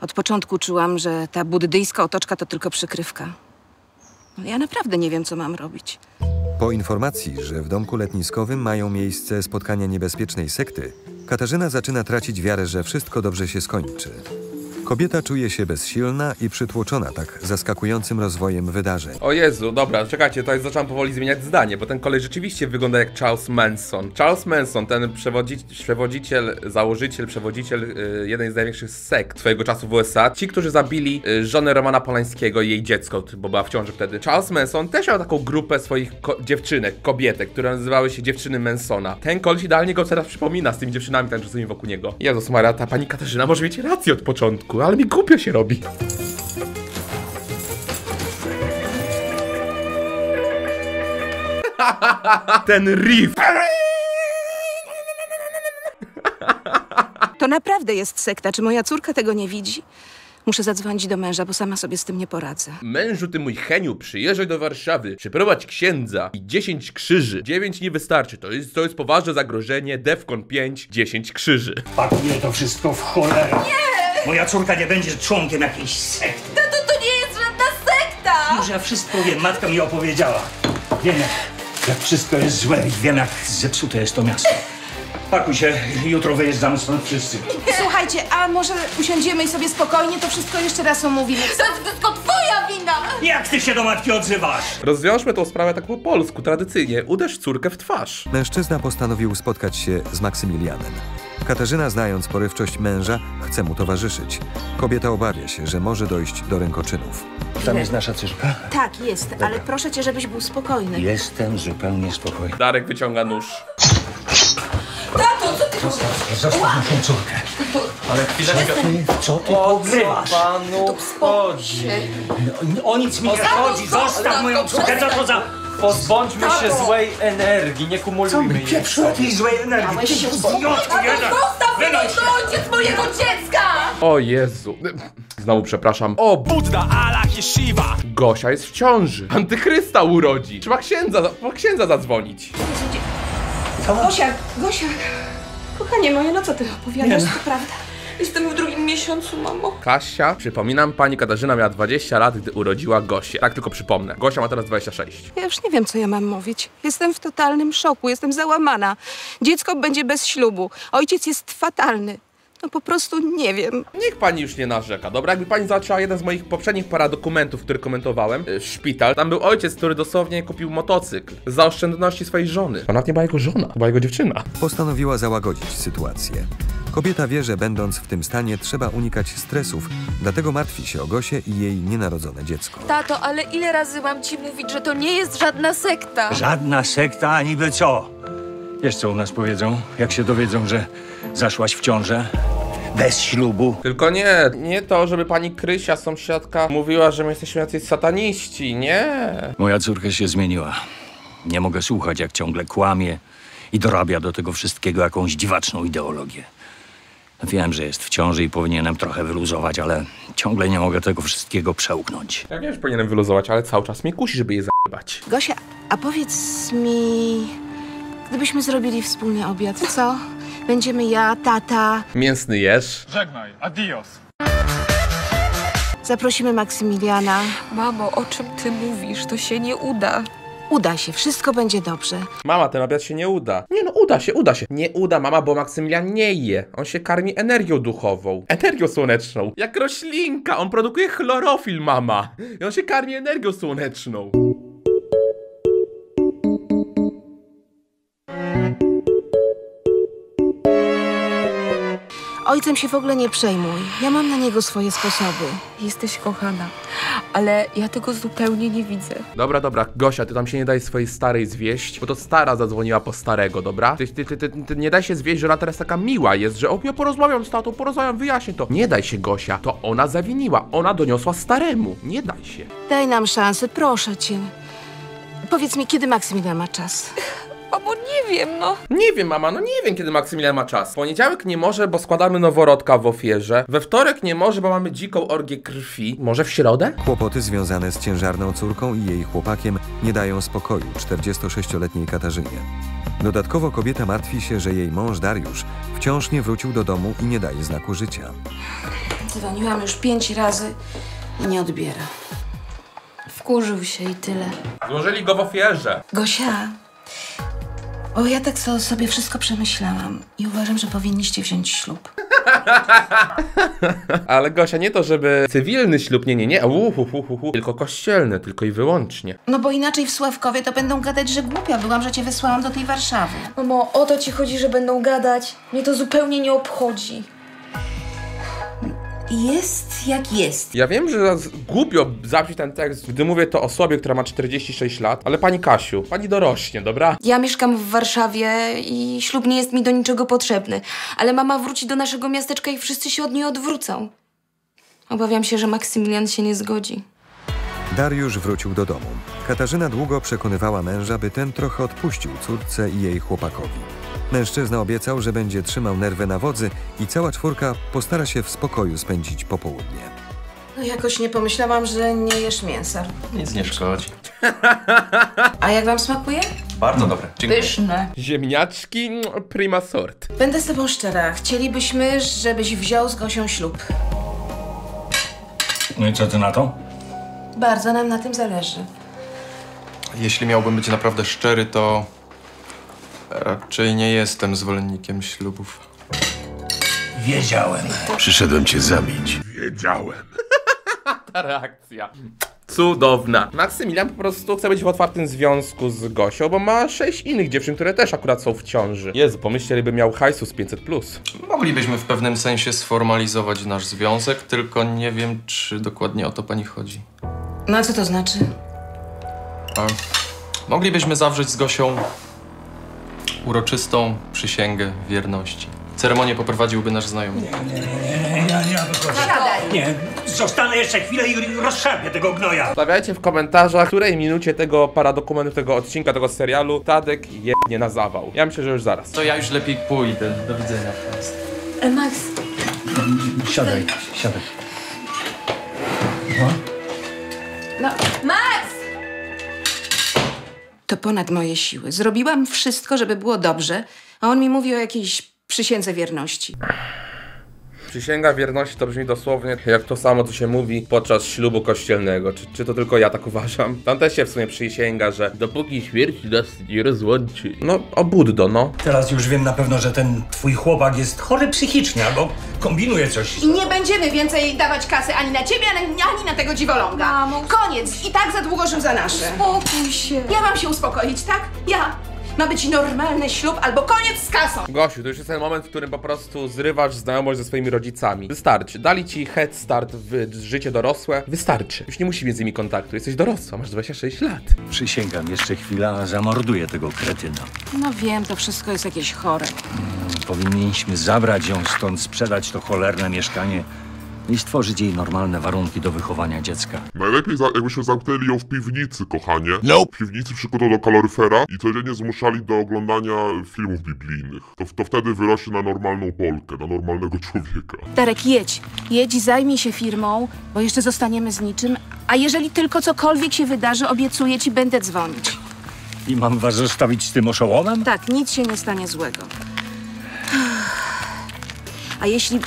Od początku czułam, że ta buddyjska otoczka to tylko przykrywka. Ja naprawdę nie wiem, co mam robić. Po informacji, że w domku letniskowym mają miejsce spotkania niebezpiecznej sekty, Katarzyna zaczyna tracić wiarę, że wszystko dobrze się skończy. Kobieta czuje się bezsilna i przytłoczona tak zaskakującym rozwojem wydarzeń. O Jezu, dobra, czekajcie, to jest, zaczęłam powoli zmieniać zdanie, bo ten koleś rzeczywiście wygląda jak Charles Manson. Charles Manson, ten przewodzi- przewodiciel, założyciel, przewodniciel yy, jeden z największych sekt swojego czasu w U S A. Ci, którzy zabili yy, żonę Romana Polańskiego i jej dziecko, bo była w ciąży wtedy. Charles Manson też miał taką grupę swoich ko dziewczynek, kobietek, które nazywały się dziewczyny Mansona. Ten koleś idealnie go teraz przypomina z tymi dziewczynami tańczącymi wokół niego. Jezus Maria, ta pani Katarzyna może mieć rację od początku. Ale mi głupio się robi. Ten riff. To naprawdę jest sekta. Czy moja córka tego nie widzi? Muszę zadzwonić do męża, bo sama sobie z tym nie poradzę. Mężu, ty mój Heniu, przyjeżdżaj do Warszawy, przyprowadź księdza i dziesięć krzyży. dziewięć nie wystarczy, to jest, to jest poważne zagrożenie. Defcon pięć, dziesięć krzyży. Pakuję to wszystko w cholerę. Nie! Moja córka nie będzie członkiem jakiejś sekty. Tato, to nie jest żadna sekta! Może ja wszystko wiem, matka mi opowiedziała. Wiem, jak, jak wszystko jest złe i wiem, jak zepsute jest to miasto. Pakuj się, jutro wyjeżdżamy stąd wszyscy. Słuchajcie, a może usiądziemy i sobie spokojnie to wszystko jeszcze raz omówimy? To jest tylko twoja wina! Jak ty się do matki odzywasz? Rozwiążmy tą sprawę tak po polsku, tradycyjnie. Uderz córkę w twarz. Mężczyzna postanowił spotkać się z Maksymilianem. Katarzyna, znając porywczość męża, chce mu towarzyszyć. Kobieta obawia się, że może dojść do rękoczynów. Tam jest nasza córka? Tak, jest, Dobra. ale proszę cię, żebyś był spokojny. Jestem zupełnie spokojny. Darek wyciąga nóż. Tato, co ty robisz? Zostaw naszą córkę. Ale chwileczkę. Co ty odrywasz? To chodzi. O nic mi nie chodzi. Zostaw moją córkę. Co to za... Pozbądźmy się złej energii, nie kumulujmy jej. Co my tej złej energii? Ty się zbądź, zostaw mnie, to ojciec mojego dziecka! O Jezu. Znowu przepraszam. O Budda, Allah i Shiva. Gosia jest w ciąży. Antychrysta urodzi. Trzeba księdza, po księdza zadzwonić. Gosia, Gosia. Kochanie moje, no co ty opowiadasz, to prawda? Jestem w drugim miesiącu, mamo. Kasia, przypominam, pani Katarzyna miała dwadzieścia lat, gdy urodziła Gosię. Tak tylko przypomnę. Gosia ma teraz dwadzieścia sześć. Ja już nie wiem, co ja mam mówić. Jestem w totalnym szoku, jestem załamana. Dziecko będzie bez ślubu. Ojciec jest fatalny. No po prostu nie wiem. Niech pani już nie narzeka, dobra? Jakby pani zobaczyła jeden z moich poprzednich paradokumentów, który komentowałem, yy, szpital, tam był ojciec, który dosłownie kupił motocykl za oszczędności swojej żony. Ona nie była jego żona, była jego dziewczyna. Postanowiła załagodzić sytuację. Kobieta wie, że będąc w tym stanie trzeba unikać stresów, dlatego martwi się o Gosię i jej nienarodzone dziecko. Tato, ale ile razy mam ci mówić, że to nie jest żadna sekta? Żadna sekta, a niby co? Wiesz, co u nas powiedzą, jak się dowiedzą, że zaszłaś w ciążę bez ślubu. Tylko nie, nie to, żeby pani Krysia, sąsiadka, mówiła, że my jesteśmy jacyś sataniści, nie. Moja córka się zmieniła. Nie mogę słuchać, jak ciągle kłamie i dorabia do tego wszystkiego jakąś dziwaczną ideologię. Wiem, że jest w ciąży i powinienem trochę wyluzować, ale ciągle nie mogę tego wszystkiego przełknąć. Ja wiem, że powinienem wyluzować, ale cały czas mnie kusi, żeby je zajebać. Gosia, a powiedz mi, gdybyśmy zrobili wspólnie obiad, co? Będziemy ja, tata... Mięsny jesz. Żegnaj, adios. Zaprosimy Maksymiliana. Mamo, o czym ty mówisz? To się nie uda. Uda się, wszystko będzie dobrze. Mama, ten obiad się nie uda. Nie no, uda się, uda się. Nie uda, mama, bo Maksymilian nie je. On się karmi energią duchową. Energią słoneczną. Jak roślinka, on produkuje chlorofil, mama. I on się karmi energią słoneczną. Ojcem się w ogóle nie przejmuj. Ja mam na niego swoje sposoby. Jesteś kochana, ale ja tego zupełnie nie widzę. Dobra, dobra, Gosia, ty tam się nie daj swojej starej zwieść, bo to stara zadzwoniła po starego, dobra? Ty, ty, ty, ty, ty nie daj się zwieść, że ona teraz taka miła jest, że o, ja porozmawiam z tatą, porozmawiam, wyjaśnię to. Nie daj się, Gosia, to ona zawiniła, ona doniosła staremu, nie daj się. Daj nam szansę, proszę cię. Powiedz mi, kiedy Maksymilian ma czas? Mamo, nie wiem, no. Nie wiem, mama, no nie wiem, kiedy Maksymilian ma czas. W poniedziałek nie może, bo składamy noworodka w ofierze. We wtorek nie może, bo mamy dziką orgię krwi. Może w środę? Kłopoty związane z ciężarną córką i jej chłopakiem nie dają spokoju czterdziestosześcioletniej Katarzynie. Dodatkowo kobieta martwi się, że jej mąż Dariusz wciąż nie wrócił do domu i nie daje znaku życia. Dzwoniłam już pięć razy i nie odbiera. Wkurzył się i tyle. Złożyli go w ofierze. Gosia... O, ja tak sobie wszystko przemyślałam i uważam, że powinniście wziąć ślub. Ale Gosia, nie to, żeby cywilny ślub, nie, nie, nie, uhuhuhuhu, tylko kościelny, tylko i wyłącznie. No bo inaczej w Sławkowie to będą gadać, że głupia byłam, że cię wysłałam do tej Warszawy. Mamo, o to ci chodzi, że będą gadać? Mnie to zupełnie nie obchodzi. Jest jak jest. Ja wiem, że głupio zabrzmi ten tekst, gdy mówię to osobie, która ma czterdzieści sześć lat, ale pani Kasiu, pani dorośnie, dobra? Ja mieszkam w Warszawie i ślub nie jest mi do niczego potrzebny, ale mama wróci do naszego miasteczka i wszyscy się od niej odwrócą. Obawiam się, że Maksymilian się nie zgodzi. Dariusz wrócił do domu. Katarzyna długo przekonywała męża, by ten trochę odpuścił córce i jej chłopakowi. Mężczyzna obiecał, że będzie trzymał nerwy na wodzy i cała czwórka postara się w spokoju spędzić popołudnie. No jakoś nie pomyślałam, że nie jesz mięsa. Nic nie szkodzi. A jak wam smakuje? Bardzo dobre. Dziękuję. Pyszne. Ziemniaczki prima sort. Będę z tobą szczera. Chcielibyśmy, żebyś wziął z Gosią ślub. No i co ty na to? Bardzo nam na tym zależy. Jeśli miałbym być naprawdę szczery, to... Raczej nie jestem zwolennikiem ślubów. Wiedziałem. Przyszedłem cię zabić. Wiedziałem. Ta reakcja. cudowna. Maksymilian po prostu chce być w otwartym związku z Gosią, bo ma sześć innych dziewczyn, które też akurat są w ciąży. Jezu, pomyśleliby miał hajsu z pięćset plus. Moglibyśmy w pewnym sensie sformalizować nasz związek, tylko nie wiem, czy dokładnie o to pani chodzi. No a co to znaczy? A, moglibyśmy zawrzeć z Gosią uroczystą przysięgę wierności. Ceremonię poprowadziłby nasz znajomy. Nie, nie, nie, nie, ja nie, nie, nie, nie, zostanę jeszcze chwilę i rozszabię tego gnoja. Stawiajcie w komentarzach, w której minucie tego paradokumentu, tego odcinka, tego serialu Tadek jednie na zawał. Ja myślę, że już zaraz. To ja już lepiej pójdę. Do widzenia. E, Max. Siadaj, siadaj. No. No. Max! To ponad moje siły. Zrobiłam wszystko, żeby było dobrze, a on mi mówi o jakiejś przysiędze wierności. Przysięga wierności to brzmi dosłownie jak to samo, co się mówi podczas ślubu kościelnego. Czy, czy to tylko ja tak uważam? Tam też się w sumie przysięga, że dopóki śmierć nas nie rozłączy. No, o Buddo, no. Teraz już wiem na pewno, że ten twój chłopak jest chory psychicznie, albo kombinuje coś. I nie będziemy więcej dawać kasy ani na ciebie, ani na tego dziwoląga. Mamo. Koniec! I tak za długo żył za nasze. Uspokój się. Ja mam się uspokoić, tak? Ja. Ma być normalny ślub albo koniec z kasą! Gosiu, to już jest ten moment, w którym po prostu zrywasz znajomość ze swoimi rodzicami. Wystarczy. Dali ci head start w życie dorosłe. Wystarczy. Już nie musi mieć z nimi kontaktu. Jesteś dorosła, masz dwadzieścia sześć lat. Przysięgam, jeszcze chwila, a zamorduję tego kretyna. No wiem, to wszystko jest jakieś chore. Hmm, powinniśmy zabrać ją stąd, sprzedać to cholerne mieszkanie i stworzyć jej normalne warunki do wychowania dziecka. Najlepiej za, jakbyśmy zamknęli ją w piwnicy, kochanie. No. W piwnicy przykutą do kaloryfera i codziennie zmuszali do oglądania filmów biblijnych. To, to wtedy wyrośnie na normalną Polkę, na normalnego człowieka. Darek, jedź. Jedź i zajmij się firmą, bo jeszcze zostaniemy z niczym. A jeżeli tylko cokolwiek się wydarzy, obiecuję ci, będę dzwonić. I mam was zostawić z tym oszołomem? Tak, nic się nie stanie złego. A jeśli...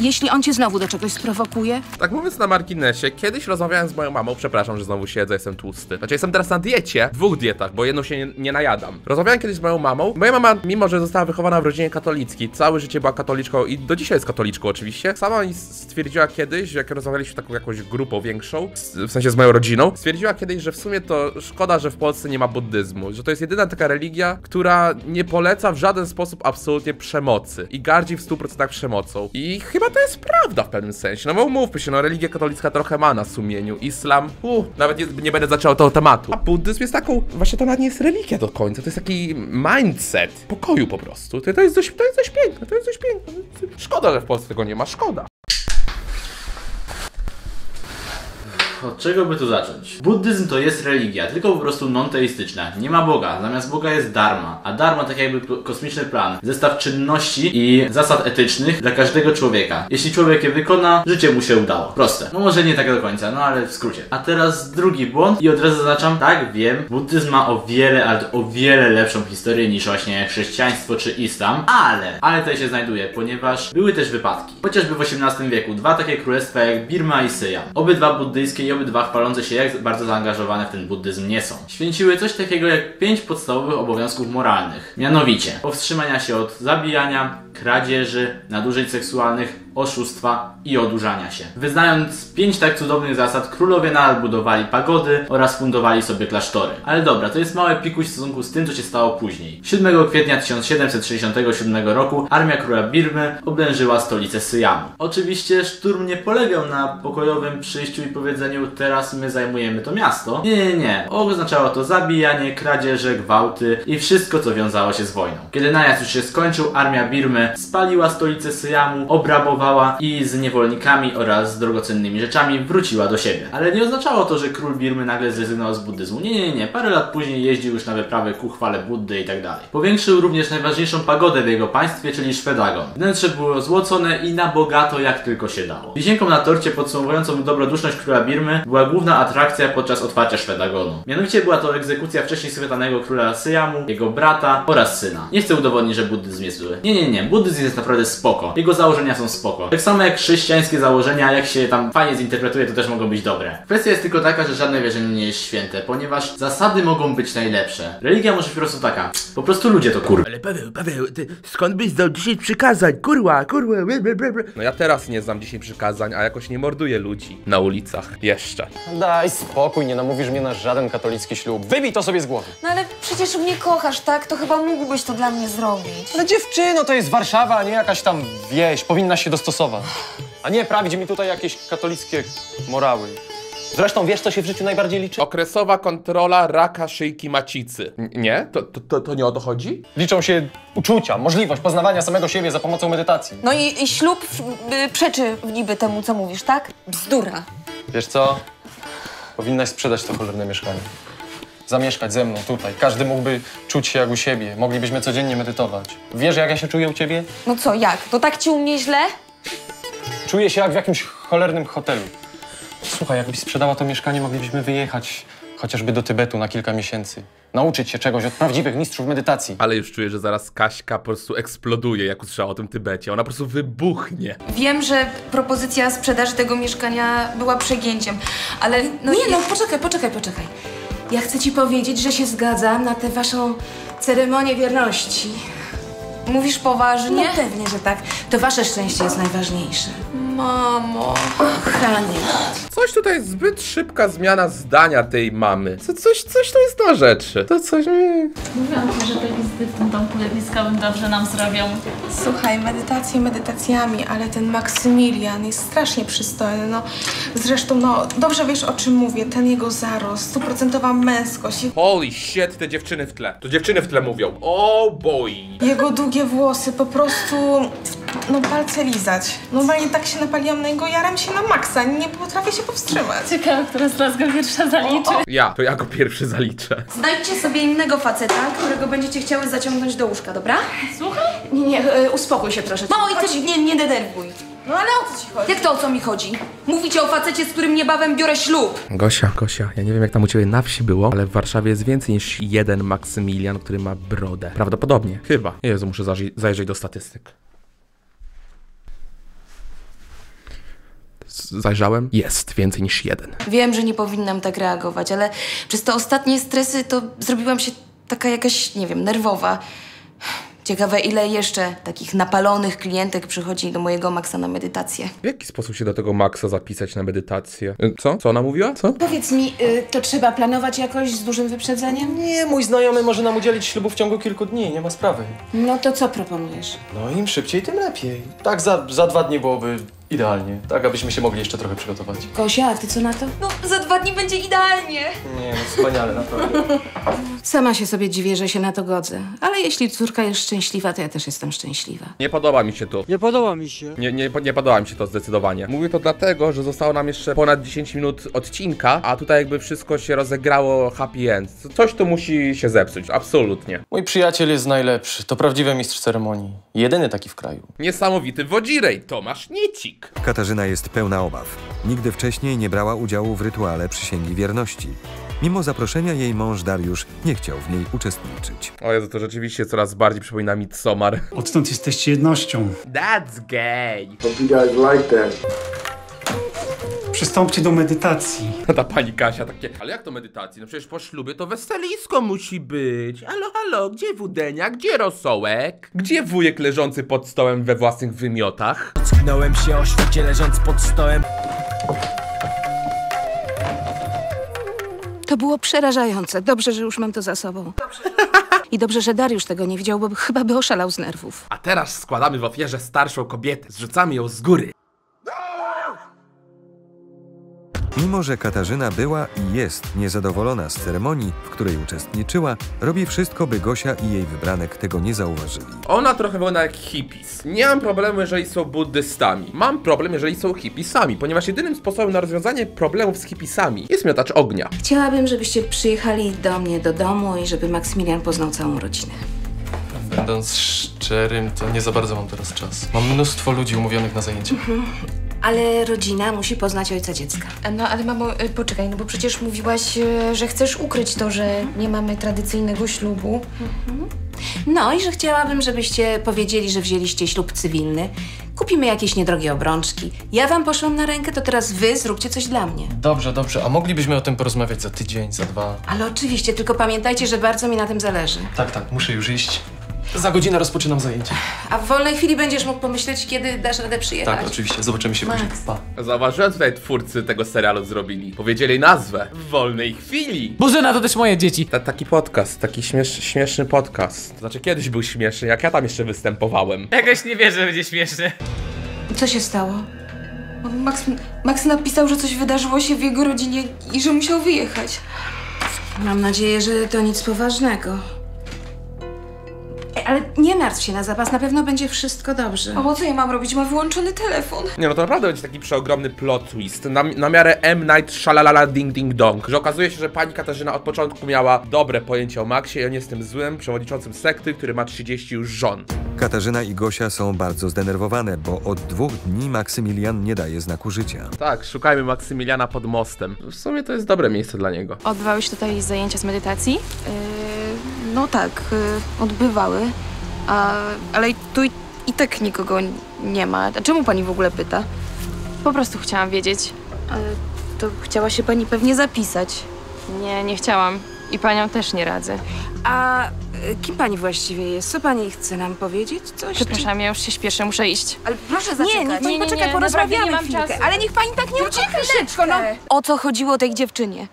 Jeśli on cię znowu do czegoś sprowokuje? Tak mówiąc na marginesie, kiedyś rozmawiałem z moją mamą, przepraszam, że znowu siedzę, jestem tłusty. Znaczy jestem teraz na diecie, dwóch dietach, bo jedną się nie, nie najadam. Rozmawiałem kiedyś z moją mamą. Moja mama, mimo że została wychowana w rodzinie katolickiej, całe życie była katoliczką i do dzisiaj jest katoliczką oczywiście. Sama stwierdziła kiedyś, jak rozmawialiśmy taką jakąś grupą większą, w sensie z moją rodziną, stwierdziła kiedyś, że w sumie to szkoda, że w Polsce nie ma buddyzmu. Że to jest jedyna taka religia, która nie poleca w żaden sposób absolutnie przemocy i gardzi w stu procentach przemocą. I chyba to jest prawda w pewnym sensie, no bo umówmy się, no religia katolicka trochę ma na sumieniu, islam, uh, nawet nie, nie będę zaczęła tego tematu. A buddyzm jest taką, właśnie to nawet nie jest religia do końca, to jest taki mindset pokoju po prostu, to, to, jest, dość, to jest dość piękne, to jest dość piękne, szkoda, że w Polsce tego nie ma, szkoda. Od czego by tu zacząć? Buddyzm to jest religia, tylko po prostu non-teistyczna. Nie ma Boga, zamiast Boga jest Dharma. A Dharma tak jakby kosmiczny plan. Zestaw czynności i zasad etycznych dla każdego człowieka. Jeśli człowiek je wykona, życie mu się udało. Proste. No może nie tak do końca, no ale w skrócie. A teraz drugi błąd i od razu zaznaczam, tak wiem, buddyzm ma o wiele, ale o wiele lepszą historię niż właśnie chrześcijaństwo czy islam. Ale, ale tutaj się znajduje, ponieważ były też wypadki. Chociażby w osiemnastym wieku dwa takie królestwa jak Birma i Syja. Obydwa buddyjskie i obydwa chwalące się, jak bardzo zaangażowane w ten buddyzm nie są. Święciły coś takiego jak pięć podstawowych obowiązków moralnych. Mianowicie powstrzymania się od zabijania, kradzieży, nadużyć seksualnych, oszustwa i odurzania się. Wyznając pięć tak cudownych zasad, królowie nadal budowali pagody oraz fundowali sobie klasztory. Ale dobra, to jest małe pikuś w stosunku z tym, co się stało później. siódmego kwietnia tysiąc siedemset sześćdziesiątego siódmego roku armia króla Birmy oblężyła stolicę Syjamu. Oczywiście szturm nie polegał na pokojowym przyjściu i powiedzeniu teraz my zajmujemy to miasto. Nie, nie, nie. Oznaczało to zabijanie, kradzieże, gwałty i wszystko, co wiązało się z wojną. Kiedy najazd już się skończył, armia Birmy spaliła stolicę Syjamu, obrabowała i z niewolnikami oraz z drogocennymi rzeczami wróciła do siebie. Ale nie oznaczało to, że król Birmy nagle zrezygnował z buddyzmu. Nie, nie, nie. Parę lat później jeździł już na wyprawy ku chwale Buddy i tak dalej. Powiększył również najważniejszą pagodę w jego państwie, czyli Szwedagon. Wnętrze było złocone i na bogato jak tylko się dało. Wisienką na torcie podsumowującą dobroduszność króla Birmy była główna atrakcja podczas otwarcia Szwedagonu. Mianowicie była to egzekucja wcześniej schwytanego króla Syjamu, jego brata oraz syna. Nie chcę udowodnić, że buddyzm jest zły. Nie, nie, nie. Buddyzm jest naprawdę spoko. Jego założenia są spoko. spoko. Tak samo jak chrześcijańskie założenia, jak się tam fajnie zinterpretuje, to też mogą być dobre. Kwestia jest tylko taka, że żadne wierzenie nie jest święte, ponieważ zasady mogą być najlepsze. Religia może być po prostu taka. Po prostu ludzie to kurwa. Ale Paweł, Paweł, ty skąd byś znał dziesięć przykazań? Kurwa, kurwa, blablabla. No ja teraz nie znam dziesięć przykazań, a jakoś nie morduję ludzi na ulicach. Jeszcze. Daj spokój, nie namówisz mnie na żaden katolicki ślub. Wybij to sobie z głowy. No ale przecież mnie kochasz, tak? To chyba mógłbyś to dla mnie zrobić. Ale dziewczyno, to jest Warszawa, a nie jakaś tam wieś. Powinna się dostosować. A nie prawdzi mi tutaj jakieś katolickie morały. Zresztą wiesz, co się w życiu najbardziej liczy? Okresowa kontrola raka szyjki macicy. N nie? To, to, to nie o to chodzi? Liczą się uczucia, możliwość poznawania samego siebie za pomocą medytacji. No i, i ślub y, przeczy niby temu, co mówisz, tak? Bzdura. Wiesz co? Powinnaś sprzedać to cholerne mieszkanie. Zamieszkać ze mną tutaj. Każdy mógłby czuć się jak u siebie. Moglibyśmy codziennie medytować. Wiesz, jak ja się czuję u ciebie? No co, jak? To tak ci u mnie źle? Czuję się jak w jakimś cholernym hotelu. Słuchaj, jakbyś sprzedała to mieszkanie, moglibyśmy wyjechać chociażby do Tybetu na kilka miesięcy. Nauczyć się czegoś od prawdziwych mistrzów medytacji. Ale już czuję, że zaraz Kaśka po prostu eksploduje, jak usłyszała o tym Tybecie. Ona po prostu wybuchnie. Wiem, że propozycja sprzedaży tego mieszkania była przegięciem, ale... No nie, no poczekaj, poczekaj, poczekaj. Ja chcę ci powiedzieć, że się zgadzam na tę waszą ceremonię wierności. Mówisz poważnie? No pewnie, że tak. To wasze szczęście jest najważniejsze. Mamo, kochanie. Coś tutaj jest zbyt szybka zmiana zdania tej mamy. Co, coś, coś to jest na rzeczy. To coś mi... Mówiłam ci, że te wizyty w tym domku letniskowym dobrze nam zrobią. Słuchaj, medytacje medytacjami, ale ten Maksymilian jest strasznie przystojny. No, zresztą, no, dobrze wiesz, o czym mówię. Ten jego zarost, stuprocentowa męskość. Holy shit, te dziewczyny w tle. To dziewczyny w tle mówią. Oh boy. Jego długie włosy, po prostu... No palce lizać. Normalnie tak się napaliłam na niego, jaram się na maksa, nie potrafię się powstrzymać. Ciekawe, która z nas go pierwsza zaliczy. O, o. Ja, to ja go pierwszy zaliczę. Znajdźcie sobie innego faceta, którego będziecie chciały zaciągnąć do łóżka, dobra? Słuchaj? Nie, nie, y, uspokój się troszeczkę. Mamo, i ty nie, nie denerwuj. No ale o co ci chodzi? Jak to o co mi chodzi? Mówicie o facecie, z którym niebawem biorę ślub. Gosia, Gosia, ja nie wiem jak tam u ciebie na wsi było, ale w Warszawie jest więcej niż jeden Maksymilian, który ma brodę. Prawdopodobnie, chyba. Jezu, muszę zajrzeć do statystyk. Zajrzałem, jest więcej niż jeden. Wiem, że nie powinnam tak reagować, ale przez te ostatnie stresy to zrobiłam się taka jakaś, nie wiem, nerwowa. Ciekawe, ile jeszcze takich napalonych klientek przychodzi do mojego Maxa na medytację. W jaki sposób się do tego Maxa zapisać na medytację? Co? Co ona mówiła? Co? Powiedz mi, y, to trzeba planować jakoś z dużym wyprzedzeniem? Nie, mój znajomy może nam udzielić ślubu w ciągu kilku dni, nie ma sprawy. No to co proponujesz? No im szybciej, tym lepiej. Tak za, za dwa dni byłoby... Idealnie, tak abyśmy się mogli jeszcze trochę przygotować. Gosia, a ty co na to? No, za dwa dni będzie idealnie. Nie, no wspaniale, naprawdę. Sama się sobie dziwię, że się na to godzę. Ale jeśli córka jest szczęśliwa, to ja też jestem szczęśliwa. Nie podoba mi się to. Nie podoba mi się. Nie, nie, nie podoba mi się to zdecydowanie. Mówię to dlatego, że zostało nam jeszcze ponad dziesięć minut odcinka, a tutaj jakby wszystko się rozegrało happy end. Coś tu musi się zepsuć, absolutnie. Mój przyjaciel jest najlepszy, to prawdziwy mistrz ceremonii. Jedyny taki w kraju. Niesamowity wodzirej, Tomasz Nicki. Katarzyna jest pełna obaw. Nigdy wcześniej nie brała udziału w rytuale przysięgi wierności. Mimo zaproszenia jej mąż Dariusz nie chciał w niej uczestniczyć. O Jezu, to rzeczywiście coraz bardziej przypomina Midsommar. Odtąd jesteście jednością. That's gay. Hope you guys like that. Przystąpcie do medytacji. Ta pani Kasia takie, ale jak to medytacji? No przecież po ślubie to weselisko musi być. Halo, halo, gdzie wudenia, gdzie rosołek? Gdzie wujek leżący pod stołem we własnych wymiotach? Ocknąłem się o świecie leżąc pod stołem. To było przerażające. Dobrze, że już mam to za sobą. Dobrze. I dobrze, że Dariusz tego nie widział, bo chyba by oszalał z nerwów. A teraz składamy w ofierze starszą kobietę. Zrzucamy ją z góry. Mimo, że Katarzyna była i jest niezadowolona z ceremonii, w której uczestniczyła, robi wszystko, by Gosia i jej wybranek tego nie zauważyli. Ona trochę wygląda jak hippies. Nie mam problemu, jeżeli są buddystami. Mam problem, jeżeli są hippiesami, ponieważ jedynym sposobem na rozwiązanie problemów z hippiesami jest miotacz ognia. Chciałabym, żebyście przyjechali do mnie do domu i żeby Maksymilian poznał całą rodzinę. Będąc szczerym, to nie za bardzo mam teraz czas. Mam mnóstwo ludzi umówionych na zajęcia. Ale rodzina musi poznać ojca dziecka. No ale mamo, poczekaj, no bo przecież mówiłaś, że chcesz ukryć to, że nie mamy tradycyjnego ślubu. Mhm. No i że chciałabym, żebyście powiedzieli, że wzięliście ślub cywilny. kupimy jakieś niedrogie obrączki. Ja wam poszłam na rękę, to teraz wy zróbcie coś dla mnie. Dobrze, dobrze. A moglibyśmy o tym porozmawiać za tydzień, za dwa? Ale oczywiście, tylko pamiętajcie, że bardzo mi na tym zależy. Tak, tak, muszę już iść. Za godzinę rozpoczynam zajęcie. A w wolnej chwili będziesz mógł pomyśleć, kiedy dasz radę przyjechać. Tak, oczywiście. Zobaczymy się później. Pa. Zauważyłem, tutaj twórcy tego serialu zrobili. Powiedzieli nazwę. W wolnej chwili. Bożena, to też moje dzieci. Ta, taki podcast, taki śmiesz, śmieszny podcast. Znaczy kiedyś był śmieszny, jak ja tam jeszcze występowałem. Jakoś nie wierzę, że będzie śmieszny. Co się stało? Max, Max napisał, że coś wydarzyło się w jego rodzinie i że musiał wyjechać. Mam nadzieję, że to nic poważnego. Ale nie martw się na zapas, na pewno będzie wszystko dobrze. A bo co ja mam robić? Ma wyłączony telefon. Nie no, to naprawdę będzie taki przeogromny plot twist. Na, na miarę M. Night Shyamalan Ding Ding Dong. Że okazuje się, że pani Katarzyna od początku miała dobre pojęcie o Maxie i on jest tym złym przewodniczącym sekty, który ma trzydzieści już żon. Katarzyna i Gosia są bardzo zdenerwowane, bo od dwóch dni Maksymilian nie daje znaku życia. Tak, szukajmy Maksymiliana pod mostem. W sumie to jest dobre miejsce dla niego. Odbywałeś tutaj zajęcia z medytacji? Yy... No tak, odbywały, a, ale tu i, i tak nikogo nie ma. A czemu pani w ogóle pyta? Po prostu chciałam wiedzieć. A, to chciała się pani pewnie zapisać. Nie, nie chciałam. I panią też nie radzę. A kim pani właściwie jest? Co pani chce nam powiedzieć? Coś? Przepraszam, ja już się śpieszę, muszę iść. Ale proszę zaczekać. Nie, niech pani poczeka, porozmawiamy chwilkę. Ale niech pani tak nie ucieka szybko, no. O co chodziło tej dziewczynie?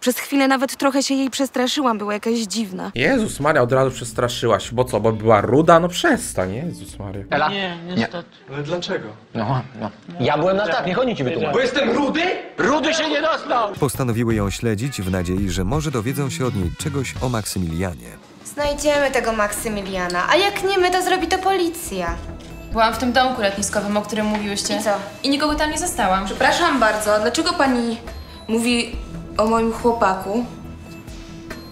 Przez chwilę nawet trochę się jej przestraszyłam, była jakaś dziwna. Jezus Maria, od razu przestraszyłaś, bo co, bo była ruda? No przestań, Jezus Maria. Ela? Nie, niestety. Nie. Ale dlaczego? No, no. Ja byłem na tak, niech oni ci wytłumaczą. Bo jestem rudy? Rudy się nie dostał! Postanowiły ją śledzić w nadziei, że może dowiedzą się od niej czegoś o Maksymilianie. Znajdziemy tego Maksymiliana, a jak nie my, to zrobi to policja. Byłam w tym domku letniskowym, o którym mówiłyście. I co? I nikogo tam nie zostałam. Przepraszam bardzo, dlaczego pani mówi... o moim chłopaku?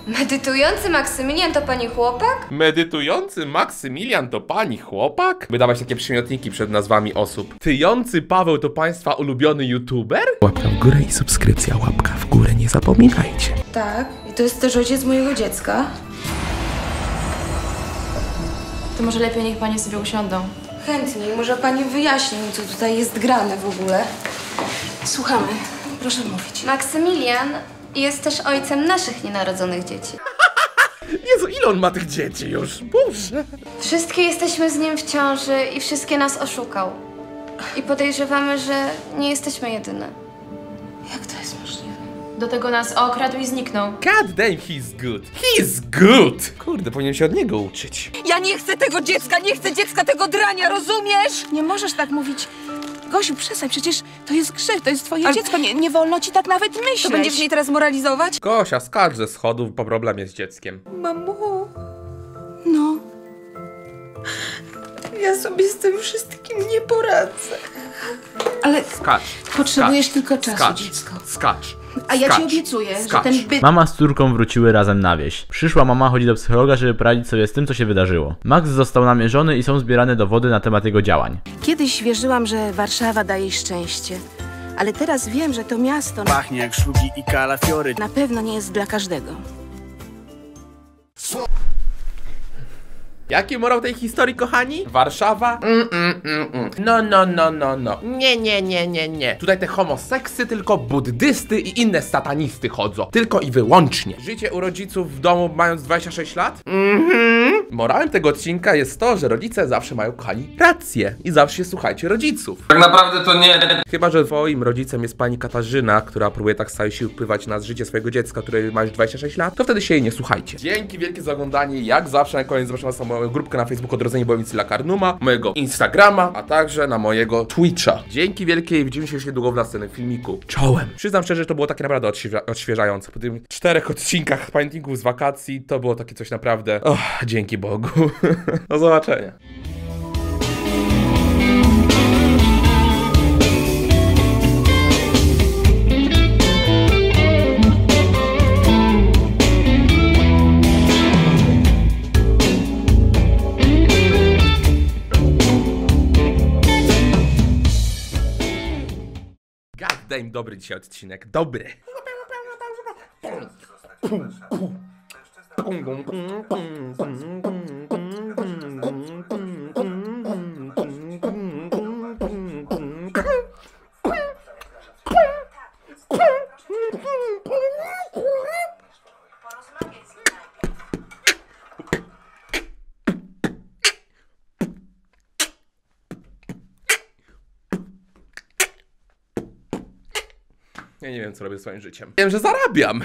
Medytujący Maksymilian to pani chłopak? Medytujący Maksymilian to pani chłopak? Wydawać takie przymiotniki przed nazwami osób. Tyjący Paweł to państwa ulubiony youtuber? Łapka w górę i subskrypcja, łapka w górę, nie zapominajcie. Tak, i to jest też ojciec mojego dziecka. To może lepiej niech panie sobie usiądą. Chętnie, może pani wyjaśni, co tutaj jest grane w ogóle. Słuchamy. Proszę mówić. Maksymilian jest też ojcem naszych nienarodzonych dzieci. Jezu, ile on ma tych dzieci już? Boże! Wszystkie jesteśmy z nim w ciąży i wszystkie nas oszukał. I podejrzewamy, że nie jesteśmy jedyne. Jak to jest możliwe? Do tego nas okradł i zniknął. God damn, he's good. He's good! Kurde, powinien się od niego uczyć. Ja nie chcę tego dziecka, nie chcę dziecka tego drania, rozumiesz? Nie możesz tak mówić. Gosiu, przestań, przecież to jest grzech, to jest twoje ale... dziecko, nie, nie wolno ci tak nawet myśleć. To będziesz jej teraz moralizować? Gosia, skacz ze schodów, po problemie z dzieckiem. Mamo... No... Ja sobie z tym wszystkim nie poradzę. Ale... Skacz. Potrzebujesz skacz, tylko czasu, skacz, dziecko. Skacz. A ja skacz, ci obiecuję, skacz. Że ten by... Mama z córką wróciły razem na wieś. Przyszła mama chodzi do psychologa, żeby poradzić sobie z tym, co się wydarzyło. Max został namierzony i są zbierane dowody na temat jego działań. Kiedyś wierzyłam, że Warszawa daje szczęście. Ale teraz wiem, że to miasto... Pachnie jak szlugi i kalafiory. Na pewno nie jest dla każdego. Jaki morał tej historii, kochani? Warszawa? Mm, mm, mm, mm. No, no, no, no, no. Nie, nie, nie, nie, nie. Tutaj te homoseksy, tylko buddysty i inne satanisty chodzą. Tylko i wyłącznie. Życie u rodziców w domu mając dwadzieścia sześć lat? Mhm. Morałem tego odcinka jest to, że rodzice zawsze mają, kochani, rację. I zawsze się słuchajcie rodziców. Tak naprawdę to nie. Chyba że twoim rodzicem jest pani Katarzyna, która próbuje tak z całej siły wpływać na życie swojego dziecka, które ma już dwadzieścia sześć lat, to wtedy się jej nie słuchajcie. Dzięki wielkie za oglądanie. Jak zawsze na koniec zobaczymy samą moją grupkę na Facebooku Odrodzenie Bojowicyla Karnuma, mojego Instagrama, a także na mojego Twitcha. Dzięki wielkie i widzimy się już niedługo w następnym filmiku. Czołem! Przyznam szczerze, że to było takie naprawdę odświeża odświeżające. Po tych czterech odcinkach pamiętników z wakacji to było takie coś naprawdę... Oh, dzięki Bogu. Do zobaczenia. Daj im dobry dzisiaj odcinek. Dobry. Ja nie wiem, co robię ze swoim życiem. Wiem, że zarabiam.